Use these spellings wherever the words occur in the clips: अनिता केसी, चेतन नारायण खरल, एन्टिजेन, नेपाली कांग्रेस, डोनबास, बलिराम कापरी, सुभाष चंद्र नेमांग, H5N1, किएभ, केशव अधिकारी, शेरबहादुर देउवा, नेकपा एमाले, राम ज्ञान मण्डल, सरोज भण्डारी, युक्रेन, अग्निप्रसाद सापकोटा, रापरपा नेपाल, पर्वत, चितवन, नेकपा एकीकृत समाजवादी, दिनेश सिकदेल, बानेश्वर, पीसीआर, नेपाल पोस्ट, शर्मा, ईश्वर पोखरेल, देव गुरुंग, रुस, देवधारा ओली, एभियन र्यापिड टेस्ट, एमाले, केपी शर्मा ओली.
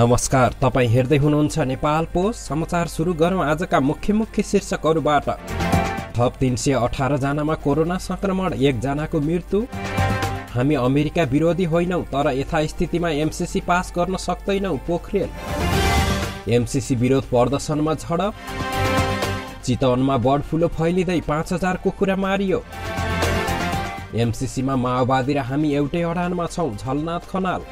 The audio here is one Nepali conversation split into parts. नमस्कार, तपाईं हेर्दै हुनुहुन्छ नेपाल पोस्ट समाचार। सुरु गरौं आजका मुख्य शीर्षकहरूबाट। थप 318 जनामा कोरोना संक्रमण, 1 जनाको मृत्यु। हामी अमेरिका विरोधी होइनौं तर यथास्थितिमा एमसीसी पास गर्न सक्दैनौं, पोखरेल। एमसीसी विरोध प्रदर्शनमा झडप। चितवनमा बर्ड फ्लू फैलिँदै 5000 कुखुरा मारियो। एमसीसीमा माओवादी र हामी एउटै अडानमा छौं, झलनाथ खनाल।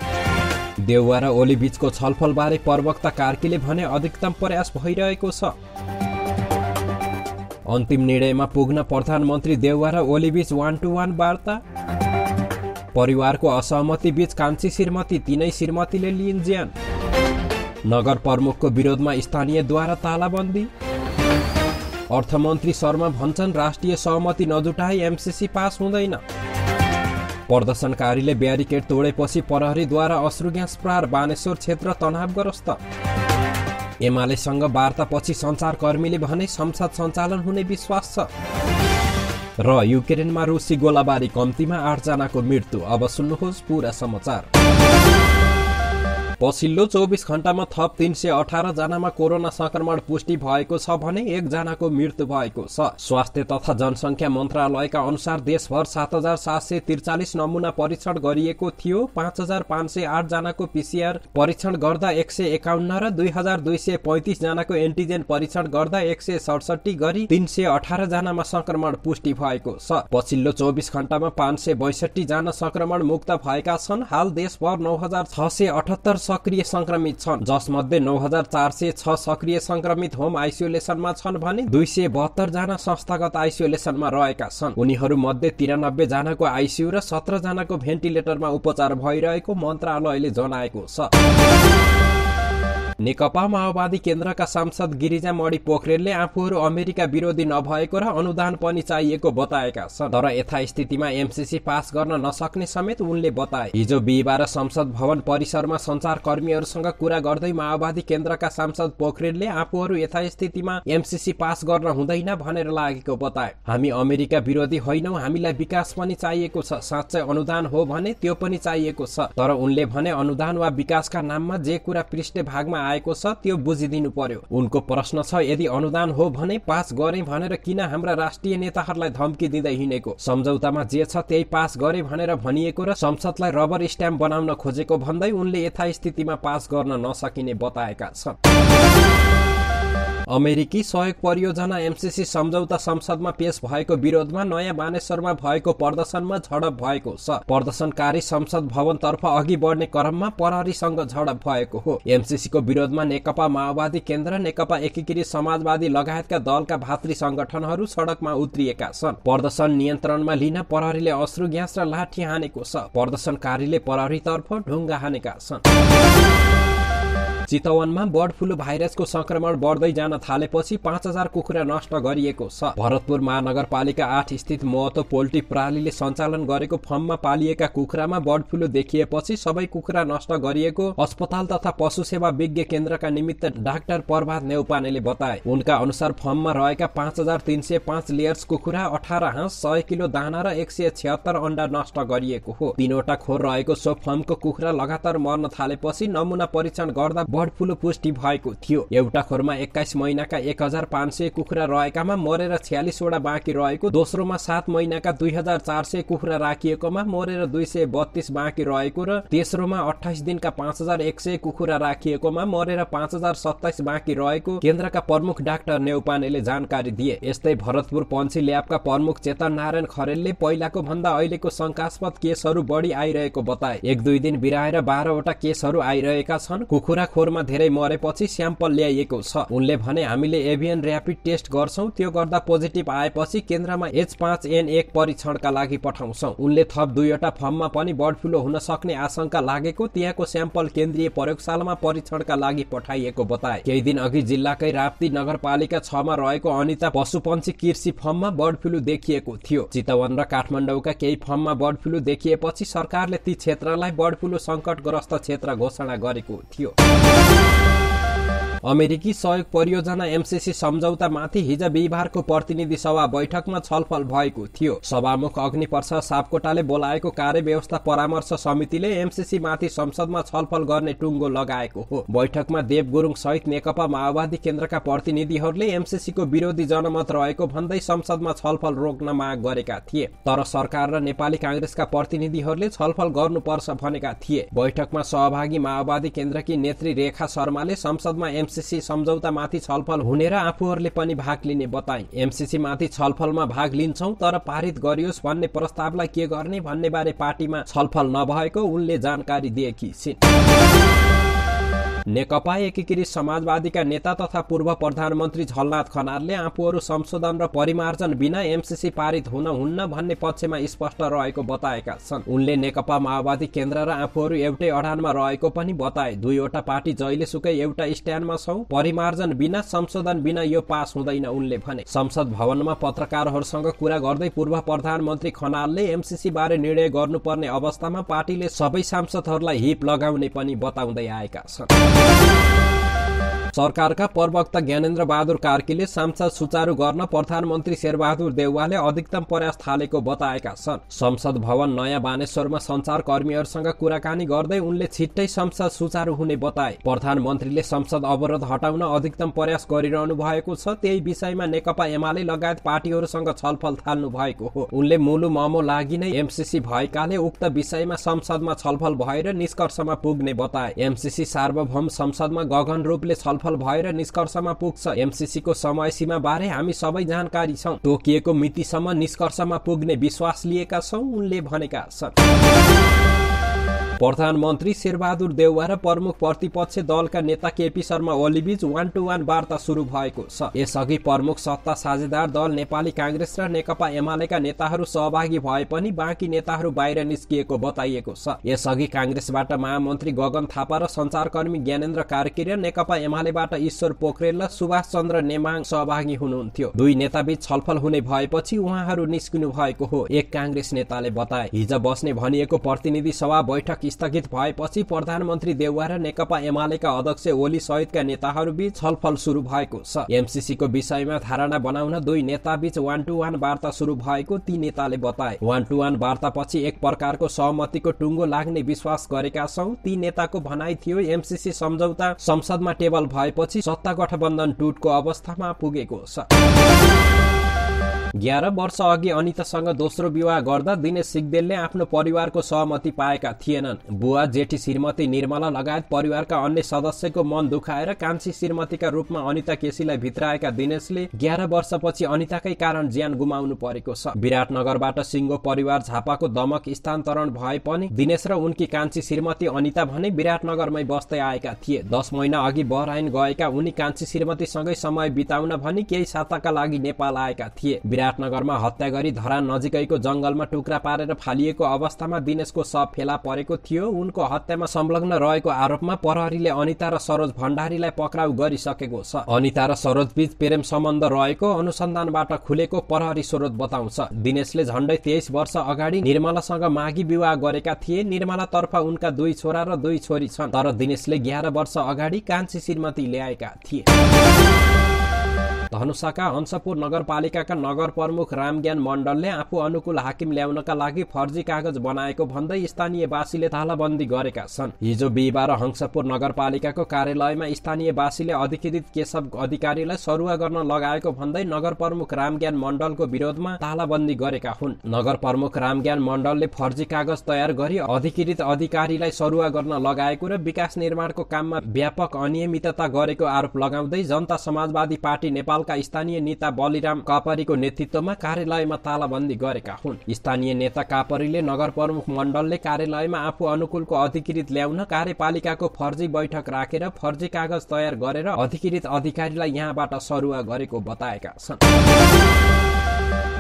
देवधारा ओली बीचको छलफलबारे प्रवक्ता कार्कीले भने अधिकतम प्रयास भइरहेको छ। अन्तिम निर्णयमा पुग्न प्रधानमन्त्री देवधारा ओली बीच 1-to-1 वार्ता। परिवारको असहमति बीच कान्छी श्रीमती, तीनै श्रीमतीले लिइन् ज्यान। नगर प्रमुखको विरोधमा स्थानीयद्वारा तालाबन्दी। अर्थमन्त्री शर्मा भन्छन् राष्ट्रिय सहमति नजुटाई एमसीसी पास हुँदैन। प्रदर्शनकारीले ब्यारिकेड तोडेपछि प्रहरीद्वारा अश्रुग्यास प्रहार, बानेश्वर क्षेत्र तनावग्रस्त। एमालेसँग वार्तापछि सञ्चारकर्मीले भने संसद सञ्चालन हुने विश्वास छ। र युक्रेनमा रुसी गोलाबारी, कम्तीमा 8 जनाको मृत्यु। अब सुन्नुहोस् पूरा समाचार। पछिल्लो 24 घण्टामा थप 318 जनामा कोरोना संक्रमण पुष्टि भएको छ भने 1 जनाको मृत्यु भएको छ। स्वास्थ्य तथा जनसंख्या मन्त्रालयका अनुसार देशभर 7743 नमुना परीक्षण गरिएको थियो। 5508 जनाको पीसीआर परीक्षण गर्दा 151 र 2235 जनाको एन्टिजेन परीक्षण गर्दा 167 गरी 318 जनामा संक्रमण पुष्टि भएको छ। पछिल्लो 24 घण्टामा 562 जना संक्रमण मुक्त भएका छन्। हाल देशभर 9678 सक्रिय संक्रमित छन्, जसमध्ये 9406 सक्रिय संक्रमित होम आइसोलेसनमा छन् भने 272 जना संस्थागत आइसोलेसनमा रहेका छन्। उनीहरू मध्ये 93 जनाको आइसियु र 17 जनाको भेन्टिलेटरमा उपचार भइरहेको मन्त्रालयले जनाएको छ। नेकपा माओवादी केन्द्रका सांसद गिरिजा मडी पोखरेलले आफूहरू अमेरिका विरोधी नभएको र अनुदान पनि चाहिएको बताएका छन्, तर यथास्थितिमा एमसीसी पास गर्न नसक्ने समेत उनले बताए। हिजो बिहीबार संसद भवन परिसरमा सञ्चारकर्मीहरूसँग कुरा गर्दै माओवादी केन्द्रका सांसद पोखरेलले आफूहरू यथास्थितिमा एमसीसी पास गर्न हुँदैन भनेर लागेको बताए। हामी अमेरिका विरोधी होइनौं, हामीलाई विकास पनि चाहिएको छ, साच्चै अनुदान हो भने त्यो पनि चाहिएको छ, तर उनले भने अनुदान वा विकासका नाममा जे कुरा पृष्ठभागमा आएको छ त्यो बुझिदिनु पर्यो। उनको प्रश्न छ यदि अनुदान हो भने पास गरे भनेर किन हाम्रा राष्ट्रिय नेताहरूलाई धम्की दिँदै हिनेको, सम्झौतामा जे छ त्यही पास गरे भनेर भनिएको र संसदलाई रबर स्ट्याम्प बनाउन खोजेको भन्दै उनले यथास्थितिमा पास गर्न नसकिने बताएका छन्। अमेरिकी सहयोग परियोजना एमसीसी सम्झौता संसदमा पेश भएको विरोधमा नयाँ बानेश्वरमा भएको प्रदर्शनमा झडप भएको छ। प्रदर्शनकारी संसद भवनतर्फ अघि बढ्ने क्रममा प्रहरीसँग झडप भएको हो। एमसीसीको विरोधमा नेकपा माओवादी केन्द्र, नेकपा एकीकृत समाजवादी लगायतका दलका भातृ संगठनहरू सडकमा उत्रिएका छन्। प्रदर्शन नियन्त्रणमा लिन प्रहरीले अश्रु ग्यास र लाठी हानेको छ। प्रदर्शनकारीले प्रहरीतर्फ ढुङ्गा हानेका छन्। चितवनमा बर्ड फ्लू भाइरसको संक्रमण बढ्दै जान थालेपछि 5000 कुखुरा नष्ट गरिएको छ। भरतपुर महानगरपालिका 8 स्थित महतो पोल्ट्री प्रालीले सञ्चालन गरेको फर्ममा पालिएका कुखुरामा बर्ड फ्लू देखिएपछि सबै कुखुरा नष्ट गरिएको अस्पताल तथा पशु सेवा विज्ञ केन्द्रका निमित्त डाक्टर प्रभात नेउपानेले बताए। उनका अनुसार फर्ममा रहेका 5305 लेयर्स कुखुरा, 18 हाँस, 100 किलो दाना र 176 अण्डा नष्ट गरिएको हो। 3 वटा खोर रहेको सो फर्मको कुखुरा लगातार मर्न थालेपछि नमुना परीक्षण गर्दा बर्ड फ्लू पुष्टि भएको थियो। एउटा खोरमा 21 महिनाका 1500 कुखुरा रहेकामा मरेर 46 वटा बाँकी रहेको, दोस्रोमा 7 महिनाका 2400 कुखुरा राखिएकोमा मरेर 232 बाँकी रहेको र तेस्रोमा 28 दिनका 5100 कुखुरा राखिएकोमा मरेर 5027 बाँकी रहेको केन्द्रका प्रमुख डाक्टर नेउपानेले जानकारी दिए। यस्तै भरतपुर पन्छी ल्याबका प्रमुख चेतन नारायण खरलले पहिलाको भन्दा अहिलेको शंकास्पद केसहरू बढी आइरहेको बताए। 1-2 दिन बिराएर 12 वटा केसहरू आइरहेका छन्। कुखुरा खोरमा धेरै मरेपछि स्याम्पल ल्याइएको छ। उनले भने हामीले एभियन र्यापिड टेस्ट गर्छौं, त्यो गर्दा पोजिटिभ आएपछि केन्द्रमा H5N1 परीक्षणका लागि पठाउँछौं। उनले थप 2 वटा फर्ममा पनि बर्ड फ्लू हुन सक्ने आशंका लागेको त्यहाँको स्याम्पल केन्द्रीय प्रयोगशालामा परीक्षणका लागि पठाइएको बताए। केही दिन अघि जिल्लाकै राप्ती नगरपालिका 6 मा रहेको अनिता पशुपन्छी कृषि फर्ममा बर्ड फ्लू देखिएको थियो। चितवन र काठमाडौँका केही फर्ममा बर्ड फ्लू देखिएपछि सरकारले ती क्षेत्रलाई बर्ड फ्लू संकटग्रस्त क्षेत्र घोषणा गरेको थियो। अमेरिकी सहयोग परियोजना एमसीसी सम्झौतामाथि हिज बिहिबारको प्रतिनिधि सभा बैठकमा छलफल भएको थियो। सभामुख अग्निप्रसाद सापकोटाले बोलाएको कार्यव्यवस्था परामर्श समितिले एमसीसी माथि संसदमा छलफल गर्ने टुङ्गो लगाएको हो। बैठकमा देव गुरुंग सहित नेकपा माओवादी केन्द्रका प्रतिनिधिहरूले एमसीसी को विरोधी जनमत रहेको भन्दै संसदमा छलफल रोक्न माग गरेका थिए, तर सरकार र नेपाली कांग्रेसका प्रतिनिधिहरूले छलफल गर्नुपर्छ भनेका थिए। बैठकमा सहभागी माओवादी केन्द्रकी नेत्री रेखा शर्माले संसदमा एमसीसी सम्झौतामाथि छलफल हुने र आफूहरूले पनि भाग लिने बताइन्। एमसीसी माथि छलफलमा भाग लिन्छौं तर पारित गरियोस् भन्ने प्रस्तावलाई के गर्ने भन्ने बारे पार्टीमा छलफल नभएको उनले जानकारी दिएकी छिन्। नेकपा एकीकृत समाजवादीका नेता तथा पूर्व प्रधानमन्त्री झलनाथ खनालले आफूहरू संशोधन र परिमार्जन बिना एमसीसी पारित हुन हुन्न भन्ने पक्षमा स्पष्ट रहेको बताएका छन्। उनले नेकपा माओवादी केन्द्र र आफूहरू एउटै अडानमा रहेको पनि बताए। दुईवटा पार्टी जहिलेसुकै एउटा स्ट्यान्डमा छौं, परिमार्जन बिना संशोधन बिना यो पास हुँदैन उनले भने। संसद भवनमा पत्रकारहरूसँग कुरा गर्दै पूर्व प्रधानमन्त्री खनालले एमसीसी बारे निर्णय गर्नुपर्ने अवस्थामा पार्टीले सबै सांसदहरूलाई हिप लगाउने पनि बताउँदै आएका छन्। सरकारका प्रवक्ता ज्ञानेन्द्र बहादुर कार्कीले सांसद सुचारू गर्न प्रधानमन्त्री शेरबहादुर देउवाले अधिकतम प्रयास थालेको बताएका छन्। संसद भवन नयाँ बानेश्वरमा सञ्चारकर्मीहरूसँग कुराकानी गर्दै उनले छिट्टै संसद सुचारू हुने बताए। प्रधानमन्त्रीले संसद अवरोध हटाउन अधिकतम प्रयास गरिरहनु भएको छ, त्यही विषयमा नेकपा एमाले लगायत पार्टीहरूसँग छलफल थाल्नु भएको हो। उनले मुलु ममो लागि नै एमसीसी भएकाले उक्त विषयमा संसदमा छलफल भएर निष्कर्षमा पुग्ने बताए। एमसीसी सार्वभौम संसदमा गगन रूपले छलफल भएर निष्कर्षमा पुग्छ। एमसीसी को समय सीमा बारे हामी सबै जानकारी छौं, तोकिएको मितिसम्म निष्कर्षमा पुग्ने विश्वास लिएका छौं उनले भनेका छन्। प्रधानमन्त्री शेरबहादुर देउवा र प्रमुख प्रतिपक्ष दलका नेता केपी शर्मा ओली बीच 1-to-1 वार्ता सुरु भएको छ। यसअघि प्रमुख सत्ता साझेदार दल नेपाली कांग्रेस र नेकपा एमालेका नेताहरू सहभागी भए पनि बाँकी नेताहरू बाहिर निस्किएको बताइएको छ। यसअघि कांग्रेसबाट महामन्त्री गगन थापा र सञ्चारकर्मी ज्ञानेन्द्र कार्की र नेकपा एमालेबाट ईश्वर पोखरेल र सुभाष चंद्र नेमांग सहभागी हुनुहुन्थ्यो। दुई नेताबीच छलफल हुने भएपछि उहाँहरू निस्किनु भएको हो, एक कांग्रेस नेताले बताए। हिज बस्ने भनिएको प्रतिनिधि सभा बैठक स्थगित भएपछि प्रधानमन्त्री देउवा र नेकपा एमालेका अध्यक्ष ओली सहितका नेताहरूबीच छलफल सुरु भएको छ। एमसीसी को विषयमा धारणा बनाउन दुई नेताबीच 1-to-1 वार्ता सुरु भएको ती नेताले बताए। 1-to-1 वार्तापछि एक प्रकारको सहमतिको टुङ्गो लाग्ने विश्वास गरेका छौं, ती नेताको भनाइ थियो। एमसीसी सम्झौता संसदमा टेबल भएपछि सत्ता गठबन्धन टुटको अवस्थामा पुगेको छ। 11 वर्ष अघि अनितासँग दोस्रो विवाह गर्दा दिनेश सिकदेलले आफ्नो परिवारको सहमति पाएका थिएनन्। बुवा, जेठी श्रीमती निर्मला लगायत परिवारका अन्य सदस्यको मन दुखाएर कान्छी श्रीमतीका रूपमा अनिता केसीलाई भित्राएका दिनेशले 11 वर्षपछि अनिताकै कारण ज्यान गुमाउनु परेको छ। विराटनगरबाट सिङ्गो परिवार झापाको दमक स्थानान्तरण भए पनि दिनेश र उनकी कान्छी श्रीमती अनिता भने विराटनगरमै बस्दै आएका थिए। 10 महिना अघि बहराइन गएका उनी कान्छी श्रीमतीसँगै समय बिताउन भनी केही साताका लागि नेपाल आएका थिए। विराटनगरमा हत्या गरी धरान नजिकैको जंगलमा टुक्रा पारेर फालिएको अवस्थामा दिनेशको शव फेला परेको थियो। उनको हत्यामा संलग्न रहेको आरोपमा प्रहरीले अनिता र सरोज भण्डारीलाई पक्राउ गरिसकेको छ। अनिता र सरोज बीच प्रेम सम्बन्ध रहेको अनुसन्धानबाट खुलेको प्रहरी स्रोत बताउँछ। दिनेशले झण्डै 23 वर्ष अगाडि निर्मलासँग मागी विवाह गरेका थिए। निर्मलातर्फ उनका 2 छोरा र 2 छोरी छन्, तर दिनेशले 11 वर्ष अगाडि कान्छी श्रीमती ल्याएका थिए। धनुषाका हंसपुर नगरपालिकाका नगर प्रमुख राम ज्ञान मण्डलले आफू अनुकूल हाकिम ल्याउनका लागि फर्जी कागज बनाएको भन्दै स्थानीयवासीले तालाबन्दी गरेका छन्। हिजो बिहिबार हंसपुर नगरपालिकाको कार्यालयमा स्थानीयवासीले अधिकृत केशव अधिकारीलाई सरुवा गर्न लगाएको भन्दै नगर प्रमुख राम ज्ञान मण्डलको विरोधमा तालाबन्दी गरेका हुन्। नगर प्रमुख राम ज्ञान मण्डलले फर्जी कागज तयार गरी अधिकृत अधिकारीलाई सरुवा गर्न लगाएको र विकास निर्माणको काममा व्यापक अनियमितता गरेको आरोप लगाउँदै जनता समाजवादी पार्टी नेपालका स्थानीय नेता बलिराम कापरीको नेतृत्वमा कार्यालयमा तालाबन्दी गरेका हुन्। स्थानीय नेता कापरीले नगर प्रमुख मण्डलले कार्यालयमा आफू अनुकूलको अधिकृत ल्याउन कार्यपालिकाको फर्जी बैठक राखेर फर्जी कागज तयार गरेर अधिकृत अधिकारीलाई यहाँबाट सरुवा गरेको बताएका छन्।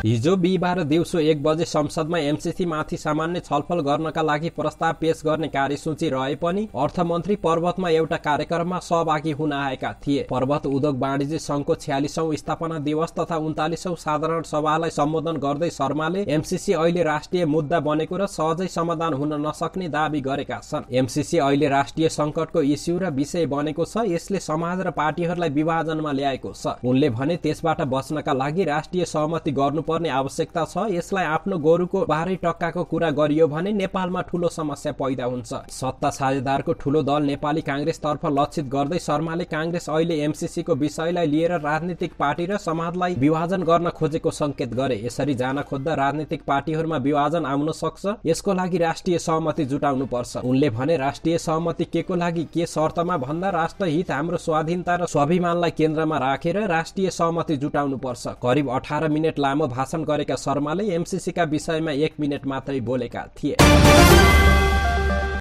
हिजो बिहीबार दिउँसो 1 बजे संसदमा एमसीसी माथि सामान्य छलफल गर्नका लागि प्रस्ताव पेश गर्ने कार्यसूची रहे पनि अर्थमन्त्री पर्वतमा एउटा कार्यक्रममा सहभागी हुन आएका थिए। पर्वत उद्योग वाणिज्य संघको 46औं स्थापना दिवस तथा 39औं साधारण सभालाई सम्बोधन गर्दै शर्माले एमसीसी अहिले राष्ट्रिय मुद्दा बनेको र सहजै समाधान हुन नसक्ने दाबी गरेका छन्। एमसीसी अहिले राष्ट्रिय संकटको इस्यु र विषय बनेको छ। यसले समाज र पार्टीहरूलाई विभाजनमा ल्याएको छ। उनले भने त्यसबाट बच्नका लागि राष्ट्रिय सहमति गर्नुपर्ने आवश्यकता छ। यसलाई आफ्नो गोरुको 12 टक्काको कुरा गरियो भने नेपालमा ठूलो समस्या पैदा हुन्छ। सत्ता साझेदारको ठूलो दल नेपाली कांग्रेस तर्फ लक्षित गर्दै शर्माले कांग्रेस अहिले एमसीसी को विषयलाई लिएर राजनीतिक पार्टी र समाजलाई विभाजन गर्न खोजेको संकेत गरे। यसरी जान खोज्दा राजनीतिक पार्टीहरूमा विभाजन आउन सक्छ। यसको लागि राष्ट्रिय सहमति जुटाउनु पर्छ। उनले भने राष्ट्रिय सहमति केको लागि के शर्तमा भन्दा राष्ट्रहित हाम्रो स्वाधीनता र स्वाभिमानलाई केन्द्रमा राखेर राष्ट्रिय सहमति जुटाउनु पर्छ। करिब 18 मिनेट लामो भाषण गरेका शर्माले एमसीसी का विषयमा 1 मिनेट मात्रै बोलेका थिए।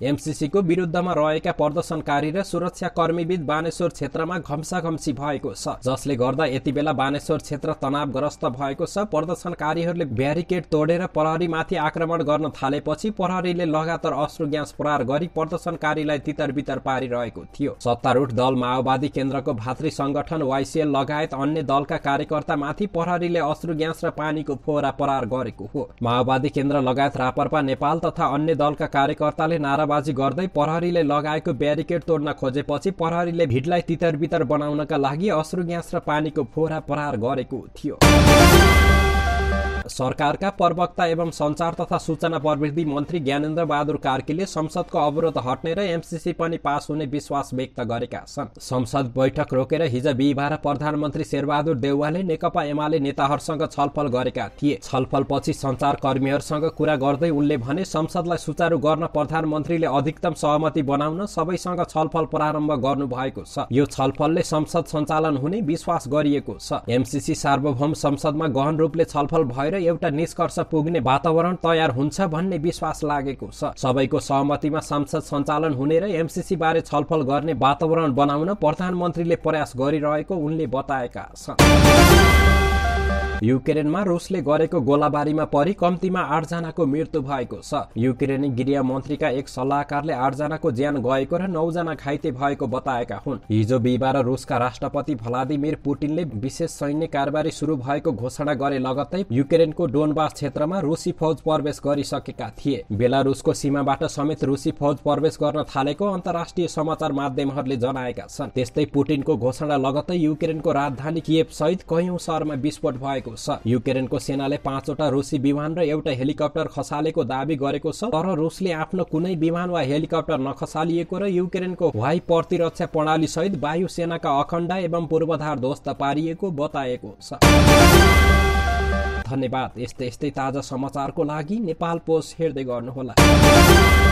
एमसीसी को विरुद्धमा रहेका प्रदर्शनकारी र सुरक्षाकर्मी बीच बानेश्वर क्षेत्रमा घम्साघम्सी भएको छ, जसले गर्दा यतिबेला बानेश्वर क्षेत्र तनावग्रस्त भएको छ। प्रदर्शनकारीहरूले ब्यारिकेड तोडेर प्रहरीमाथि आक्रमण गर्न थालेपछि प्रहरीले लगातार अश्रु ग्यास प्रहार गरी प्रदर्शनकारीलाई तितरबितर पारिरहेको थियो। सत्तारूढ दल माओवादी केन्द्रको भातृ संगठन वाईसीएल लगायत अन्य दलका कार्यकर्तामाथि प्रहरीले अश्रु ग्यास र पानीको फोहोरा प्रहार गरेको हो। माओवादी केन्द्र लगायत रापरपा नेपाल तथा अन्य दलका कार्यकर्ताले नाराबाजी गर्दै प्रहरीले लगाएको ब्यारिकेड तोड्न खोजेपछि प्रहरीले भिडलाई तितरबितर बनाउनका लागि अश्रु ग्यास र पानीको फोहोरा प्रहार गरेको थियो। सरकारका प्रवक्ता एवं संचार तथा सूचना प्रविधि मन्त्री ज्ञानेन्द्र बहादुर कार्कीले संसदको अवरोध हट्ने र एमसीसी पनि पास हुने विश्वास व्यक्त गरेका छन्। संसद बैठक रोकेर हिजो बिहीबार प्रधानमन्त्री शेरबहादुर देउवाले नेकपा एमाले नेताहरूसँग छलफल गरेका थिए। छलफलपछि सञ्चारकर्मीहरूसँग कुरा गर्दै उनले भने संसदलाई सुचारू गर्न प्रधानमन्त्रीले अधिकतम सहमति बनाउन सबैसँग छलफल प्रारम्भ गर्नुभएको छ। यो छलफलले संसद सञ्चालन हुने विश्वास गरिएको छ। एमसीसी सार्वभौम संसदमा गहन रूपले छलफल भएर एउटा निष्कर्ष पुग्ने वातावरण तयार हुन्छ भन्ने विश्वास लागेको छ। सबैको सहमतिमा संसद सञ्चालन हुने र एमसीसी बारे छलफल गर्ने वातावरण बनाउन प्रधानमन्त्रीले प्रयास गरिरहेको उनले बताएका छन्। युक्रेनमा रुसले गरेको गोलाबारीमा परि कम्तीमा 8 जनाको मृत्यु भएको छ। युक्रेनी गृह मन्त्रीका एक सल्लाहकारले 8 जनाको ज्यान गएको र 9 जना घाइते भएको बताएका हुन्। हिजो बिहीबार रुसका राष्ट्रपति भ्लादिमीर पुटिनले विशेष सैन्य कारबारी सुरु भएको घोषणा गरे। लगत्तै युक्रेनको डोनबास क्षेत्रमा रुसी फौज प्रवेश गरिसकेका थिए। बेलारुसको सीमाबाट समेत रुसी फौज प्रवेश गर्न थालेको अन्तर्राष्ट्रिय समाचार माध्यमहरूले जनाएका छन्। त्यस्तै पुटिनको घोषणा लगत्तै युक्रेनको राजधानी किएभ सहित कयौं शहरमा विस्फोट भयो। युक्रेनको सेनाले 5वटा रुसी विमान र एउटा हेलिकप्टर खसालेको दाबी गरेको छ, तर रुसले आफ्नो कुनै विमान वा हेलिकप्टर नखसालिएको र युक्रेनको वायु प्रतिरक्षा प्रणाली सहित वायु सेनाका अखण्ड एवं पूर्वाधार ध्वस्त पारिएको बताएको छ। धन्यवाद। यस्तै ताजा समाचारको लागि नेपाल पोस्ट हेर्दै गर्नुहोला।